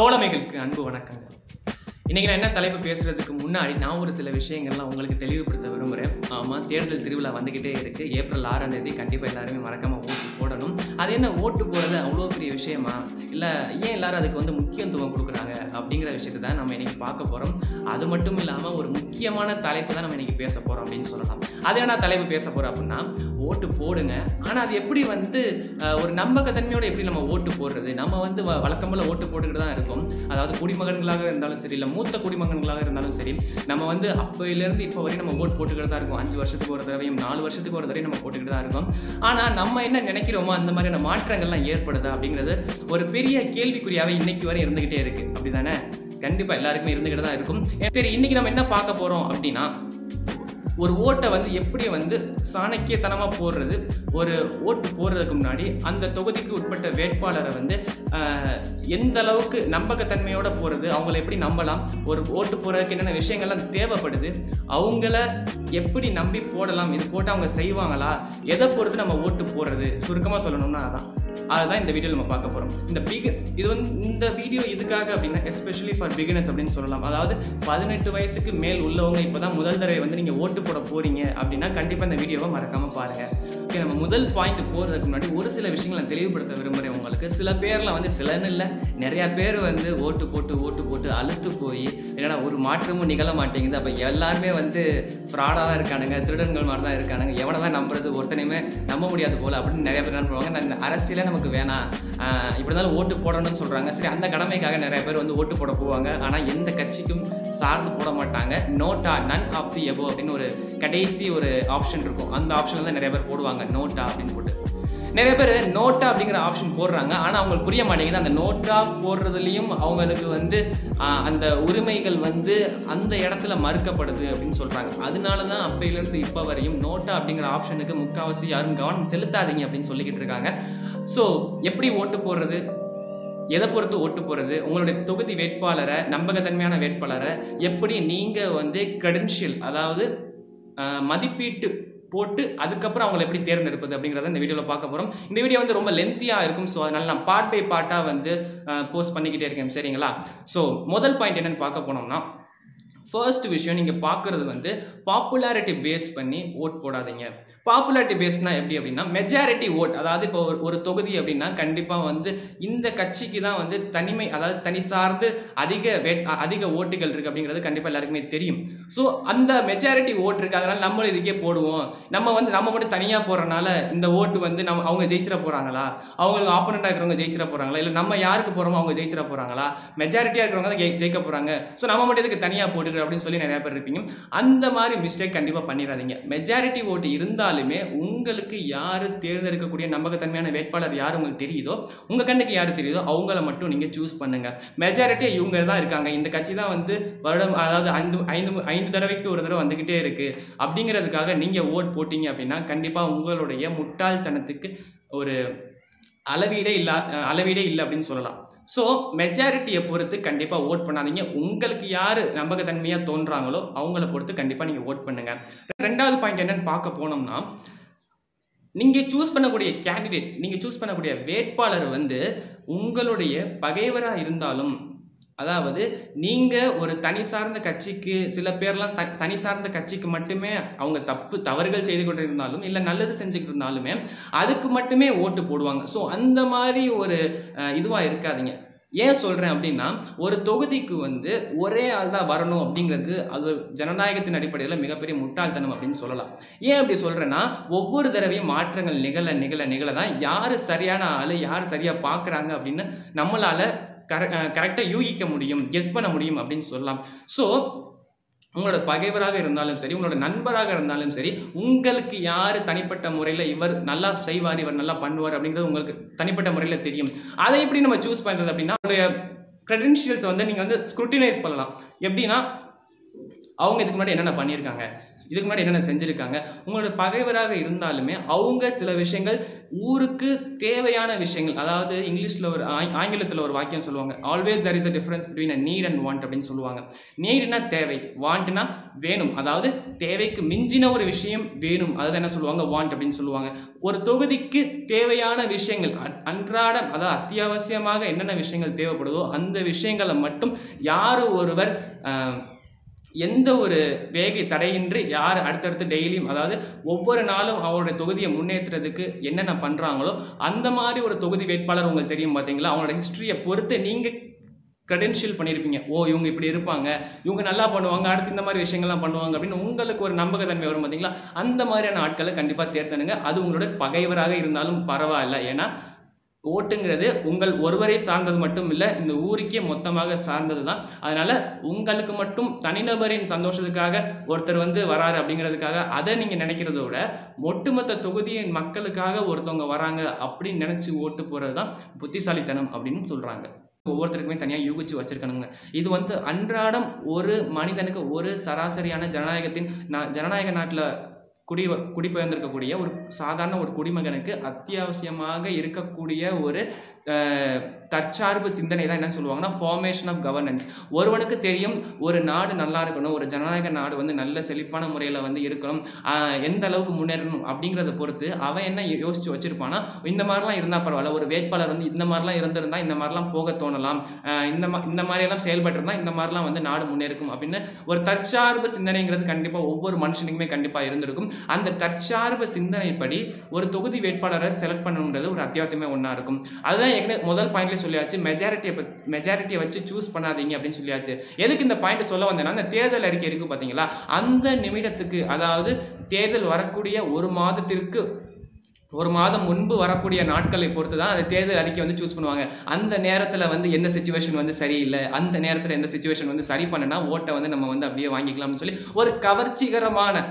தோழமைகளுக்கு அன்பு வணக்கங்கள். இன்றைக்கி நான் என்ன தலைப்பு பேசுகிறதுக்கு முன்னாடி நான் ஒரு சில விஷயங்கள்லாம் உங்களுக்கு தெளிவுபடுத்த விரும்புகிறேன். ஆமாம், தேர்தல் திருவிழா வந்துக்கிட்டே இருக்குது. ஏப்ரல் 6ஆம் தேதி கண்டிப்பாக எல்லாருமே மறக்காமல் ஓட்டு போடணும். அது என்ன ஓட்டு போடுறது அவ்வளோ பெரிய விஷயமா, இல்லை ஏன் எல்லோரும் அதுக்கு வந்து முக்கியத்துவம் கொடுக்குறாங்க அப்படிங்கிற விஷயத்தை தான் நம்ம இன்றைக்கி பார்க்க போகிறோம். அது மட்டும் இல்லாமல் ஒரு முக்கியமான தலைப்பு தான் நம்ம இன்றைக்கி பேச போகிறோம் அப்படின்னு சொல்லலாம். அது என்ன தலைப்பு பேச போகிறோம் அப்படின்னா, ஓட்டு போடுங்க, ஆனால் அது எப்படி வந்து ஒரு நம்பகத்தன்மையோடு எப்படி நம்ம ஓட்டு போடுறது. நம்ம வந்து வழக்கம் போல் ஓட்டு போட்டுக்கிட்டு தான் இருக்கோம். அதாவது குடிமகன்களாக இருந்தாலும் சரி, இல்லை மூத்த குடிமகன்களாக இருந்தாலும் சரி, நம்ம வந்து அப்போலேருந்து இப்போ வரையும் நம்ம ஓட்டு போட்டுக்கிட்டு தான் இருக்கோம். 5 வருஷத்துக்கு ஒரு தடவையும் 4 வருஷத்துக்கு ஒரு தடவையும் நம்ம போட்டுக்கிட்டு தான் இருக்கோம். ஆனால் நம்ம என்ன நினைக்கிறோமோ அந்த மாதிரியான மாற்றங்கள்லாம் ஏற்படுதா அப்படிங்கிறது ஒரு பெரிய கேள்விக்குறியாகவே இன்றைக்கு வரை இருந்துக்கிட்டே இருக்குது. அப்படி தானே? கண்டிப்பாக எல்லாருக்குமே இருந்துக்கிட்டு தான் இருக்கும். சரி, இன்றைக்கி நம்ம என்ன பார்க்க போகிறோம் அப்படின்னா, ஒரு ஓட்டை வந்து எப்படி வந்து சாணக்கியத்தனமாக போடுறது, ஒரு ஓட்டு போடுறதுக்கு முன்னாடி அந்த தொகுதிக்கு உட்பட்ட வேட்பாளரை வந்து எந்த அளவுக்கு நம்பகத்தன்மையோடு போகிறது, அவங்கள எப்படி நம்பலாம், ஒரு ஓட்டு போடுறதுக்கு என்னென்ன விஷயங்கள்லாம் தேவைப்படுது, அவங்கள எப்படி நம்பி போடலாம், இது போட்டு அவங்க செய்வாங்களா, எதை பொறுத்து நம்ம ஓட்டு போடுறது, சுருக்கமாக சொல்லணும்னா அதான். அதுதான் இந்த வீடியோ நம்ம பார்க்க போகிறோம். இந்த வீடியோ இதுக்காக அப்படின்னா எஸ்பெஷலி ஃபார் பிகினர்ஸ் அப்படின்னு சொல்லலாம். அதாவது 18 வயசுக்கு மேல் உள்ளவங்க இப்போ தான் முதல் தடவை வந்து நீங்கள் ஓட்டு போட போகிறீங்க அப்படின்னா கண்டிப்பாக இந்த வீடியோவை மறக்காமல் பாருங்கள். ஓகே, நம்ம முதல் பாயிண்ட் போகிறதுக்கு முன்னாடி ஒரு சில விஷயங்களை நான் தெளிவுபடுத்த விரும்புகிறேன். உங்களுக்கு சில பேர்லாம் வந்து சிலன்னு இல்லை, நிறையா பேர் வந்து ஓட்டு போட்டு அழுத்து போய் என்னடா ஒரு மாற்றமும் நிகழ மாட்டேங்குது, அப்போ எல்லாருமே வந்து ஃப்ராடாக தான் இருக்கானுங்க, திருடன்கள் மாதிரி தான் இருக்கானுங்க, எவனை தான் நம்புறது, ஒருத்தனையுமே நம்ப முடியாது போல் அப்படின்னு நிறையா பேர் நம்புவாங்க. அந்த அரசியலே நமக்கு வேணாம், இப்படி இருந்தாலும் ஓட்டு போடணும்னு சொல்கிறாங்க. சரி, அந்த கடமைக்காக நிறையா பேர் வந்து ஓட்டு போட போவாங்க, ஆனால் எந்த கட்சிக்கும் சார்ந்து போட மாட்டாங்க. NOTA, none of the above அப்படின்னு ஒரு கடைசி ஒரு ஆப்ஷன் இருக்கும். அந்த ஆப்ஷனில் தான் நிறைய பேர் போடுவாங்க, நோட்டா அப்படின்னு போட்டு. நிறைய பேர் நோட்டா அப்படிங்கிற ஆப்ஷன் போடுறாங்க, ஆனால் அவங்களுக்கு புரிய மாட்டேங்குது. அந்த நோட்டா போடுறதுலையும் அவங்களுக்கு வந்து அந்த உரிமைகள் வந்து அந்த இடத்துல மறுக்கப்படுது அப்படின்னு சொல்கிறாங்க. அதனால தான் அப்பையிலேருந்து இப்போ வரையும் நோட்டா அப்படிங்கிற ஆப்ஷனுக்கு முக்கால்வாசி யாரும் கவனம் செலுத்தாதீங்க அப்படின்னு சொல்லிக்கிட்டு இருக்காங்க. ஸோ எப்படி ஓட்டு போடுறது, எதை பொறுத்து ஓட்டு போடுறது, உங்களுடைய தொகுதி வேட்பாளரை, நம்பகத்தன்மையான வேட்பாளரை எப்படி நீங்கள் வந்து கிரெடென்ஷியல், அதாவது மதிப்பீட்டு போட்டு அதுக்கப்புறம் அவங்களை எப்படி தேர்ந்தெடுப்பது அப்படிங்கிறத இந்த வீடியோவில் பார்க்க போகிறோம். இந்த வீடியோ வந்து ரொம்ப லென்த்தியாக இருக்கும். ஸோ அதனால் நான் பார்ட் பை பார்ட்டாக வந்து போஸ்ட் பண்ணிக்கிட்டே இருக்கேன். சரிங்களா? ஸோ முதல் பாயிண்ட் என்னென்னு பார்க்க போனோம்னா, ஃபர்ஸ்ட் விஷயம் நீங்கள் பார்க்குறது வந்து பாப்புலாரிட்டி பேஸ் பண்ணி ஓட் போடாதீங்க. பாப்புலாரிட்டி பேஸ்னால் எப்படி அப்படின்னா, மெஜாரிட்டி ஓட். அதாவது இப்போ ஒரு தொகுதி அப்படின்னா கண்டிப்பாக வந்து இந்த கட்சிக்கு தான் வந்து தனிமை, அதாவது தனி சார்ந்து அதிக ஓட்டுகள் இருக்குது அப்படிங்கிறது கண்டிப்பாக எல்லாருக்குமே தெரியும். ஸோ அந்த மெஜாரிட்டி ஓட் இருக்குது, அதனால் நம்மளும் இதுக்கே போடுவோம். நம்ம வந்து நம்ம மட்டும் தனியாக போடுறனால இந்த ஓட்டு வந்து அவங்க ஜெயிச்சிட போகிறாங்களா, அவங்களுக்கு ஆப்போனண்டாக இருக்கிறவங்க ஜெயிச்சிட போகிறாங்களா, இல்லை நம்ம யாருக்கு போகிறோமோ அவங்க ஜெயிச்சிட போகிறாங்களா, மெஜாரிட்டியாக இருக்கிறவங்க தான் ஜெயிக்க போகிறாங்க, ஸோ நம்ம மட்டும் இதுக்கு தனியாக போட்டுக்கிறோம் அப்படின்னு சொல்லி நிறைய பேர் இருப்பீங்க. அந்த மாதிரி மிஸ்டேக் கண்டிப்பா பண்ணிடாதீங்க. மெஜாரிட்டி ஓட்டு இருந்தாலுமே உங்களுக்கு யாரு தேர்ந்தெடுக்கக்கூடிய நம்பகத்தன்மையான வேட்பாளர் யார் உங்களுக்கு தெரியுதோ, உங்க கண்ணுக்கு யாரு தெரியுதோ அவங்கள மட்டும் நீங்க சூஸ் பண்ணுங்க. மெஜாரிட்டியா இவங்க தான் இருக்காங்க, இந்த கட்சி தான் வந்து வருடம், அதாவது 5 தடவைக்கு ஒரு தடவை வந்துகிட்டே இருக்கு அப்படிங்கிறதுக்காக நீங்க ஓட் போட்டீங்க அப்படின்னா கண்டிப்பா உங்களுடைய முட்டாள்தனத்துக்கு ஒரு அளவீடே இல்லை அப்படின்னு சொல்லலாம். ஸோ மெஜாரிட்டியை பொறுத்து கண்டிப்பாக ஓட் பண்ணாதீங்க. உங்களுக்கு யார் நம்பகத்தன்மையாக தோன்றாங்களோ அவங்கள பொறுத்து கண்டிப்பாக நீங்கள் ஓட் பண்ணுங்கள். ரெண்டாவது பாயிண்ட் என்னென்னு பார்க்க போனோம்னா, நீங்கள் சூஸ் பண்ணக்கூடிய கேண்டிடேட், நீங்கள் சூஸ் பண்ணக்கூடிய வேட்பாளர் வந்து உங்களுடைய பகைவராக இருந்தாலும், அதாவது நீங்கள் ஒரு தனி சார்ந்த கட்சிக்கு, சில பேர்லாம் தனி சார்ந்த கட்சிக்கு மட்டுமே அவங்க தவறுகள் செய்து கொண்டு இருந்தாலும், இல்லை நல்லது செஞ்சுக்கிட்டு இருந்தாலுமே அதுக்கு மட்டுமே ஓட்டு போடுவாங்க. ஸோ அந்த மாதிரி ஒரு இதுவாக இருக்காதீங்க. ஏன் சொல்கிறேன் அப்படின்னா, ஒரு தொகுதிக்கு வந்து ஒரே ஆள் தான் வரணும் அப்படிங்கிறது அது ஜனநாயகத்தின் அடிப்படையில் மிகப்பெரிய முட்டாள்தனம் அப்படின்னு சொல்லலாம். ஏன் அப்படி சொல்கிறேன்னா, ஒவ்வொரு தடவையும் மாற்றங்கள் நிகழ தான் யார் சரியான ஆள், யார் சரியாக பார்க்குறாங்க அப்படின்னு நம்மளால் கரெக்டாக யூகிக்க முடியும், கெஸ் பண்ண முடியும் அப்படின்னு சொல்லலாம். ஸோ உங்களோட பகைவராக இருந்தாலும் சரி, உங்களோட நண்பராக இருந்தாலும் சரி, உங்களுக்கு யார் தனிப்பட்ட முறையில் இவர் நல்லா செய்வார், இவர் நல்லா பண்ணுவார் அப்படிங்கிறது உங்களுக்கு தனிப்பட்ட முறையில் தெரியும். அதை எப்படி நம்ம சூஸ் பண்ணுறது அப்படின்னா, அவருடைய கிரெடென்ஷியல்ஸை வந்து நீங்கள் வந்து ஸ்க்ரூட்டினைஸ் பண்ணலாம். எப்படின்னா, அவங்க இதுக்கு முன்னாடி என்னென்ன பண்ணியிருக்காங்க, இதுக்கு முன்னாடி என்னென்ன செஞ்சிருக்காங்க உங்களுடைய பகைவராக இருந்தாலுமே அவங்க சில விஷயங்கள் ஊருக்கு தேவையான விஷயங்கள் அதாவது இங்கிலீஷ்ல ஒரு ஆங்கிலத்துல ஒரு வாக்கியம் சொல்லுவாங்க always there is a difference between a need and want அப்படினு சொல்லுவாங்க நீட்னா தேவை வாண்ட்னா வேணும் அதாவது தேவைக்கு மிஞ்சின ஒரு விஷயம் வேணும் அத என்ன சொல்லுவாங்க want அப்படினு சொல்லுவாங்க ஒரு தொகுதிக்கு தேவையான விஷயங்கள் அன்றாடம் அதாவது அத்தியாவசியமாக என்னென்ன விஷயங்கள் தேவைப்படுதோ அந்த விஷயங்களை மட்டும் யார் ஒருவர் எந்த ஒரு வேகை தடையின்றி யார் அடுத்து டெய்லியும் அதாவது ஒவ்வொரு நாளும் அவருடைய தொகுதியை முன்னேற்றத்துக்கு என்னென்ன பண்றாங்களோ அந்த மாதிரி ஒரு தொகுதி வேட்பாளர் உங்களுக்கு தெரியும் பாத்தீங்களா அவங்களோட ஹிஸ்டரியை பொறுத்து நீங்க கிரெடென்ஷியல் பண்ணிருப்பீங்க ஓ இவங்க இப்படி இருப்பாங்க இவங்க நல்லா பண்ணுவாங்க அடுத்து இந்த மாதிரி விஷயங்கள்லாம் பண்ணுவாங்க அப்படினு உங்களுக்கு ஒரு நம்பகத்தன்மை வரும் பாத்தீங்களா அந்த மாதிரியான ஆட்களை கண்டிப்பா தேர்ந்தெடுங்க அது உங்களோட பகைவராக இருந்தாலும் பரவாயில்லை ஏனா ஓட்டுங்கிறது உங்கள் ஒருவரே சார்ந்தது மட்டும் இல்ல இந்த ஊருக்கே மொத்தமாக சார்ந்ததுதான் அதனால உங்களுக்கு மட்டும் தனிநபரின் சந்தோஷத்துக்காக ஒருத்தர் வந்து வராரு அப்படிங்கிறதுக்காக அதை நீங்க நினைக்கிறதை விட ஒட்டுமொத்த தொகுதியின் மக்களுக்காக ஒருத்தவங்க வராங்க அப்படி நினைச்சு ஓட்டு போறதுதான் புத்திசாலித்தனம் அப்படினு சொல்றாங்க ஒவ்வொருத்தருக்குமே தனியா யூகிச்சு வச்சிருக்கணுங்க இது வந்து அன்றாடம் ஒரு மனிதனுக்கு ஒரு சராசரியான ஜனநாயக நாட்டுல குடிபெயர்ந்திருக்கக்கூடிய ஒரு சாதாரண ஒரு குடிமகனுக்கு அத்தியாவசியமாக இருக்கக்கூடிய ஒரு தற்சார்பு சிந்தனை தான் என்ன சொல்வாங்கன்னா ஃபார்மேஷன் ஆஃப் கவர்னன்ஸ் ஒருவனுக்கு தெரியும் ஒரு நாடு நல்லா இருக்கணும் ஒரு ஜனநாயக நாடு வந்து நல்ல செழிப்பான முறையில் வந்து இருக்கணும் எந்த அளவுக்கு முன்னேறணும் அப்படிங்கிறத பொறுத்து அவன் என்ன யோசிச்சு வச்சிருப்பானா இந்த மாதிரிலாம் இருந்தால் பரவாயில்ல ஒரு வேட்பாளர் வந்து இந்த மாதிரிலாம் இருந்திருந்தா இந்த மாதிரிலாம் போக தோணலாம் இந்த மாதிரியெல்லாம் செயல்பட்டுருந்தா இந்த மாதிரிலாம் வந்து நாடு முன்னேறும் அப்படின்னு ஒரு தற்சார்பு சிந்தனைங்கிறது கண்டிப்பாக ஒவ்வொரு மனுஷனுக்குமே கண்டிப்பாக இருந்திருக்கும் அந்த தற்சார்பு சிந்தனைப்படி ஒரு தொகுதி வேட்பாளரை செலக்ட் பண்ணணுன்றது ஒரு அத்தியாவசியமே ஒன்றா இருக்கும் அதுதான் முதல் பாயிண்ட்ல சொல்லியாச்சு மெஜாரிட்டியை வச்சு சூஸ் பண்ணாதீங்க அப்படின்னு சொல்லியாச்சு எதுக்கு இந்த பாயிண்ட் சொல்ல வந்தேன்னா அந்த தேர்தல் அறிக்கை இருக்கு பாத்தீங்களா அந்த நிமிடத்துக்கு அதாவது தேர்தல் வரக்கூடிய ஒரு மாதம் முன்பு வரக்கூடிய நாட்களை பொறுத்து தான் அந்த தேர்தல் அறிக்கை வந்து சூஸ் பண்ணுவாங்க அந்த நேரத்தில் வந்து எந்த சுச்சுவேஷன் வந்து சரியில்லை அந்த நேரத்தில் எந்த சுச்சுவேஷன் வந்து சரி பண்ணனா ஓட்டை வந்து நம்ம வந்து அப்படியே வாங்கிக்கலாம்னு சொல்லி ஒரு கவர்ச்சிகரமான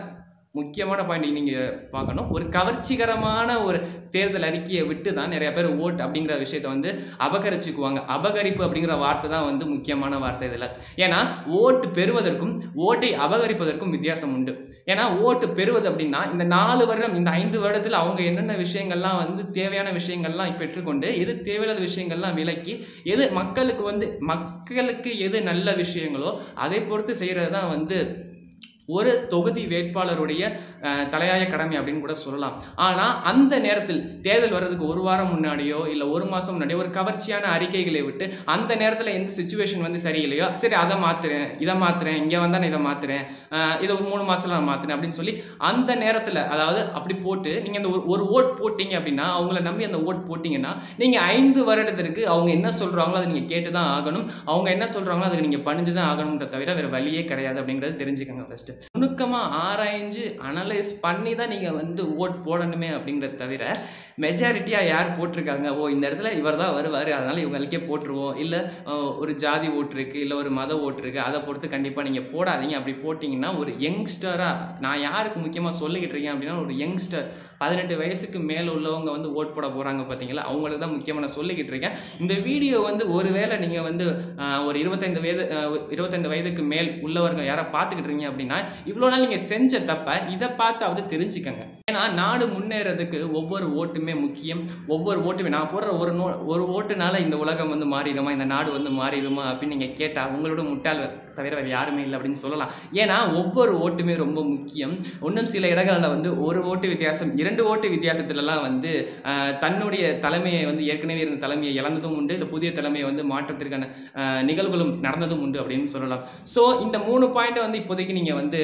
முக்கியமான பாயிண்ட் நீங்கள் பார்க்கணும் ஒரு கவர்ச்சிகரமான ஒரு தேர்தல் அறிக்கையை விட்டு தான் நிறைய பேர் ஓட் அப்படிங்கிற விஷயத்தை வந்து அபகரிச்சுக்குவாங்க அபகரிப்பு அப்படிங்கிற வார்த்தை தான் வந்து முக்கியமான வார்த்தை இதில் ஏன்னா ஓட்டு பெறுவதற்கும் ஓட்டை அபகரிப்பதற்கும் வித்தியாசம் உண்டு ஏன்னா ஓட்டு பெறுவது அப்படின்னா இந்த 4 வருடம் இந்த 5 வருடத்தில் அவங்க என்னென்ன விஷயங்கள்லாம் வந்து தேவையான விஷயங்கள்லாம் பெற்றுக்கொண்டு எது தேவையில்லாத விஷயங்கள்லாம் விலக்கி எது மக்களுக்கு எது நல்ல விஷயங்களோ அதை பொறுத்து செய்கிறது தான் வந்து ஒரு தொகுதி வேட்பாளருடைய தலையாய கடமை அப்படின்னு கூட சொல்லலாம் ஆனால் அந்த நேரத்தில் தேர்தல் வர்றதுக்கு ஒரு வாரம் முன்னாடியோ இல்லை ஒரு மாதம் முன்னாடியோ ஒரு கவர்ச்சியான அறிக்கைகளை விட்டு அந்த நேரத்தில் எந்த சுச்சுவேஷன் வந்து சரியில்லையோ சரி அதை மாற்றுறேன் இதை மாற்றுறேன் இங்கே வந்தால் நான் இதை மாற்றுறேன் இதை 3 மாதத்தில் நான் மாற்றுறேன் அப்படின்னு சொல்லி அந்த நேரத்தில் அதாவது அப்படி போட்டு நீங்கள் அந்த ஒரு ஓட் போட்டிங்க அப்படின்னா அவங்கள நம்பி அந்த ஓட் போட்டிங்கன்னா நீங்கள் 5 வருடத்திற்கு அவங்க என்ன சொல்கிறாங்களோ அதை நீங்கள் கேட்டு தான் ஆகணும் அவங்க என்ன சொல்கிறாங்களோ அதுக்கு நீங்கள் பணிஞ்சு தான் ஆகணுன்ற தவிர வேறு வழியே கிடையாது அப்படிங்கிறது தெரிஞ்சுக்கோங்க ஃபஸ்ட்டு நுணுக்கமா ஆராய்ஞ்சு அனலைஸ் பண்ணி தான் நீங்க வந்து ஓட் போடணுமே அப்படிங்கறத தவிர மெஜாரிட்டியா யார் போட்டிருக்காங்க ஓ இந்த இடத்துல இவர் தான் வருவாரு அதனால இவங்களுக்கே போட்டுருவோம் இல்ல ஒரு ஜாதி ஓட்டு இருக்கு இல்ல ஒரு மத ஓட்டு இருக்கு அதை பொறுத்து கண்டிப்பா நீங்க போடாதீங்க அப்படி போட்டீங்கன்னா ஒரு யங்ஸ்டரா நான் யாருக்கு முக்கியமா சொல்லிக்கிட்டு இருக்கேன் அப்படின்னா ஒரு யங்ஸ்டர் 18 வயசுக்கு மேல உள்ளவங்க வந்து ஓட் போட போறாங்க பாத்தீங்களா அவங்களுக்கு தான் முக்கியமா நான் சொல்லிக்கிட்டு இருக்கேன் இந்த வீடியோ வந்து ஒருவேளை நீங்க வந்து ஒரு 25 வயதுக்கு மேல் உள்ளவர்கள் யாரா பாத்துக்கிட்டு இருக்கீங்க அப்படின்னா இவ்வளவு நாள் நீங்க செஞ்ச தப்ப இதை பார்த்தாவது தெரிஞ்சுக்கங்க ஏன்னா நாடு முன்னேறதுக்கு ஒவ்வொரு ஓட்டுமே முக்கியம் ஒவ்வொரு ஓட்டுமே நான் போடுற ஒரு ஓட்டுனால இந்த உலகம் வந்து மாறிடுமா இந்த நாடு வந்து மாறிடுமா அப்படின்னு நீங்க கேட்டா உங்களோட முட்டாள் தவிர வேறு யாருமே இல்லை அப்படின்னு சொல்லலாம் ஏன்னா ஒவ்வொரு ஓட்டுமே ரொம்ப முக்கியம் ஒன்றும் சில இடங்களில் வந்து ஒரு ஓட்டு வித்தியாசம் 2 ஓட்டு வித்தியாசத்துலலாம் வந்து தன்னுடைய தலைமையை வந்து ஏற்கனவே இருந்த தலைமையை இழந்ததும் உண்டு இல்லை புதிய தலைமையை வந்து மாற்றத்திற்கான நிகழ்வுகளும் நடந்ததும் உண்டு அப்படின்னு சொல்லலாம் ஸோ இந்த 3 பாயிண்ட்டை வந்து இப்போதைக்கு நீங்கள் வந்து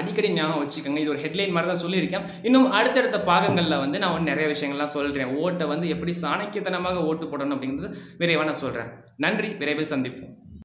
அடிக்கடி ஞாபகம் வச்சுக்கோங்க இது ஒரு ஹெட்லைன் மாதிரி தான் சொல்லியிருக்கேன் இன்னும் அடுத்தடுத்த பாகங்களில் வந்து நான் நிறைய விஷயங்கள்லாம் சொல்கிறேன் ஓட்டை வந்து எப்படி சாணக்கியத்தனமாக ஓட்டு போடணும் அப்படிங்கிறது விரைவாக நான் சொல்கிறேன் நன்றி விரைவில் சந்திப்போம்